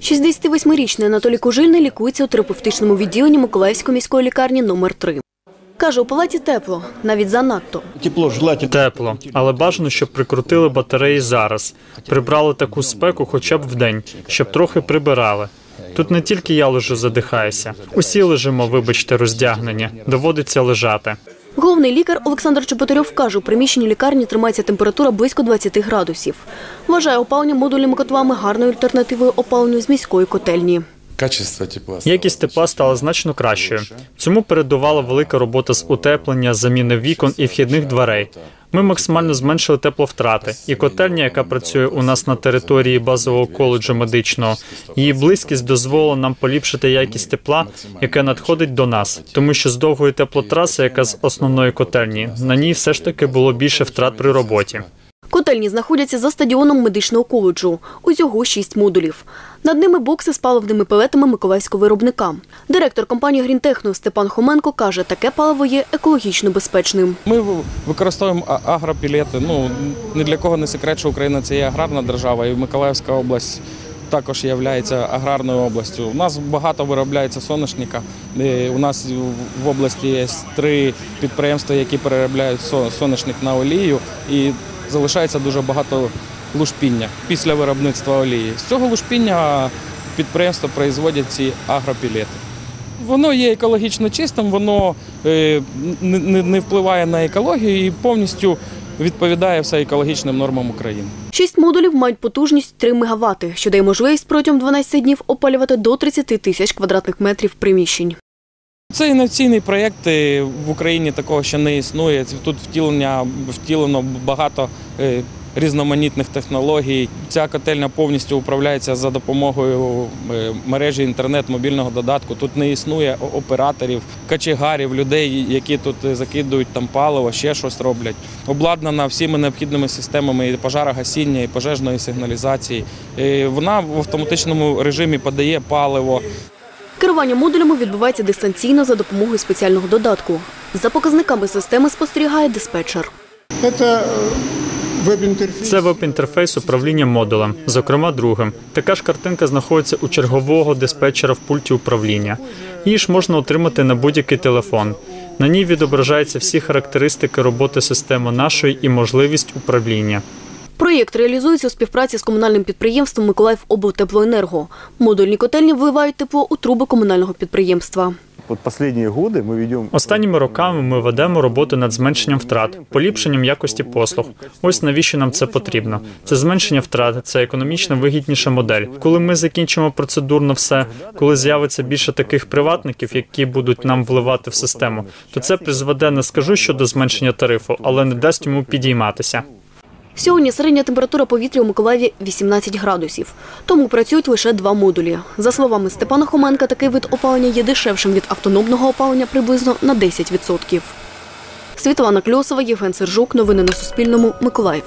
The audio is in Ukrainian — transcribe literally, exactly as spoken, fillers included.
шістдесятивосьмирічний Анатолій Кужильний лікується у терапевтичному відділенні Миколаївської міської лікарні номер три. Каже, у палаті тепло, навіть занадто. Тепло, але бажано, щоб прикрутили батареї зараз. Прибрали таку спеку хоча б в день, щоб трохи прибирали. Тут не тільки я лежу, задихаюся. Усі лежимо, вибачте, роздягнення. Доводиться лежати. Головний лікар Олександр Чепотарьов каже, у приміщенні лікарні тримається температура близько двадцяти градусів. Вважає опалення модульними котлами гарною альтернативою опаленню з міської котельні. Якість тепла стала значно кращою. Цьому передувала велика робота з утеплення, заміни вікон і вхідних дверей. Ми максимально зменшили тепловтрати. І котельня, яка працює у нас на території базового коледжу медичного, її близькість дозволила нам поліпшити якість тепла, яке надходить до нас. Тому що з довгої теплотраси, яка з основної котельні, на ній все ж таки було більше втрат при роботі. Котельні знаходяться за стадіоном медичного коледжу. Усього шість модулів. Над ними бокси з паливними пелетами миколаївського виробника. Директор компанії «Грінтехно» Степан Хоменко каже, таке паливо є екологічно безпечним. Ми використовуємо агропелети. Ну, ні для кого не секрет, що Україна – це є аграрна держава, і Миколаївська область також є аграрною областю. У нас багато виробляється соняшника. У нас в області є три підприємства, які переробляють соняшник на олію. І залишається дуже багато лушпіння після виробництва олії. З цього лушпіння підприємства производять ці агропелети. Воно є екологічно чистим, воно не впливає на екологію і повністю відповідає всім екологічним нормам України. Шість модулів мають потужність три мегавати, що дає можливість протягом дванадцяти днів опалювати до тридцяти тисяч квадратних метрів приміщень. Це інноваційний проєкт, в Україні такого ще не існує. Тут втілено багато різноманітних технологій. Ця котельня повністю управляється за допомогою мережі інтернет, мобільного додатку. Тут не існує операторів, кочегарів, людей, які тут закидують там паливо, ще щось роблять. Обладнана всіма необхідними системами і пожарогасіння, і пожежної сигналізації. Вона в автоматичному режимі подає паливо. Керування модулями відбувається дистанційно за допомогою спеціального додатку. За показниками системи спостерігає диспетчер. Це веб-інтерфейс управління модулем, зокрема другим. Така ж картинка знаходиться у чергового диспетчера в пульті управління. Її ж можна отримати на будь-який телефон. На ній відображаються всі характеристики роботи системи нашої і можливість управління. Проєкт реалізується у співпраці з комунальним підприємством «Миколаївоблтеплоенерго». Модульні котельні вливають тепло у труби комунального підприємства. Останніми роками ми ведемо роботу над зменшенням втрат, поліпшенням якості послуг. Ось навіщо нам це потрібно. Це зменшення втрат, це економічно вигідніша модель. Коли ми закінчимо процедурно все, коли з'явиться більше таких приватників, які будуть нам вливати в систему, то це призведе, не скажу, що до зменшення тарифу, але не дасть йому підійматися. Сьогодні середня температура повітря у Миколаєві вісімнадцять градусів, тому працюють лише два модулі. За словами Степана Хоменка, такий вид опалення є дешевшим від автономного опалення приблизно на десять відсотків. Світлана Кльосова, Євген Сержук. Новини на Суспільному. Миколаїв.